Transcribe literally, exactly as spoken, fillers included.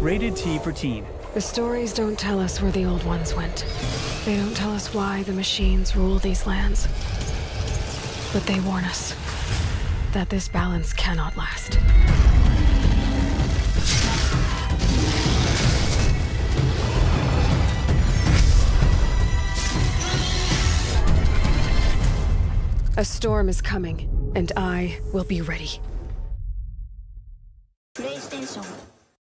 Rated T for teen. The stories don't tell us where the old ones went. They don't tell us why the machines rule these lands. But they warn us that this balance cannot last. A storm is coming, and I will be ready.